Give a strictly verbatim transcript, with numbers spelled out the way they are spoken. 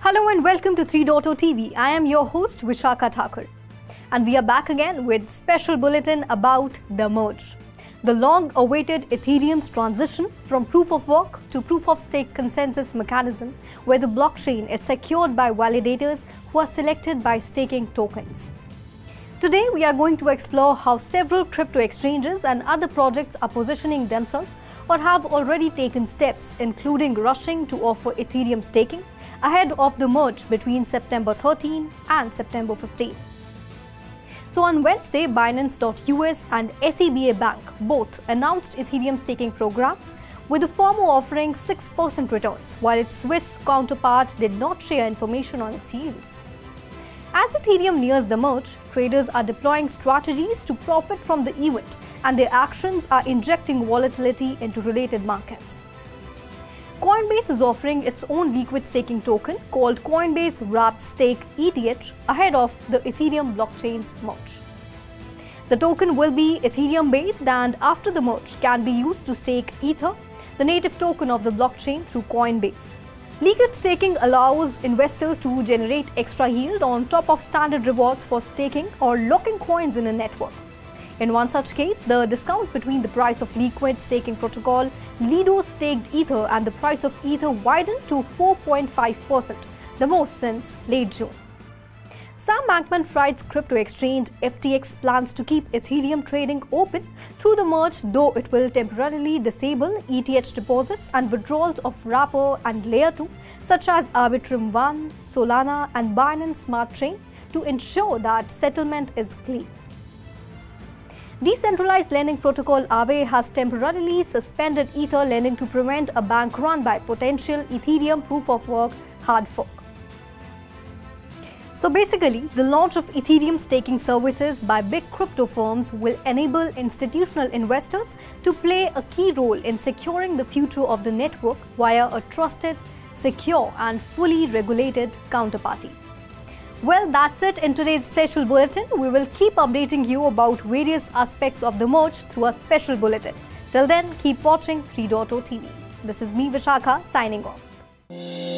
Hello and welcome to three point oh T V. I am your host Vishakha Thakur. And we are back again with special bulletin about the merge. The long-awaited Ethereum's transition from proof-of-work to proof-of-stake consensus mechanism, where the blockchain is secured by validators who are selected by staking tokens. Today, we are going to explore how several crypto exchanges and other projects are positioning themselves or have already taken steps, including rushing to offer Ethereum staking ahead of the merge between September thirteenth and September fifteenth. So on Wednesday, Binance dot U S and S E B A Bank both announced Ethereum staking programs, with the former offering six percent returns, while its Swiss counterpart did not share information on its yields. As Ethereum nears the merge, traders are deploying strategies to profit from the event, and their actions are injecting volatility into related markets. Coinbase is offering its own liquid staking token called Coinbase Wrapped Stake E T H ahead of the Ethereum blockchain's merge. The token will be Ethereum-based and after the merge can be used to stake Ether, the native token of the blockchain, through Coinbase. Liquid staking allows investors to generate extra yield on top of standard rewards for staking or locking coins in a network. In one such case, the discount between the price of liquid staking protocol Lido staked Ether and the price of Ether widened to four point five percent, the most since late June. Sam Bankman-Fried's crypto exchange F T X plans to keep Ethereum trading open through the merge, though it will temporarily disable E T H deposits and withdrawals of wrapper and layer two such as Arbitrum One, Solana and Binance Smart Chain to ensure that settlement is clean. Decentralized lending protocol Aave has temporarily suspended Ether lending to prevent a bank run by potential Ethereum proof-of-work hard fork. So basically, the launch of Ethereum staking services by big crypto firms will enable institutional investors to play a key role in securing the future of the network via a trusted, secure and fully regulated counterparty. Well, that's it in today's special bulletin. We will keep updating you about various aspects of the merge through a special bulletin. Till then, keep watching three point oh T V. This is me, Vishakha, signing off.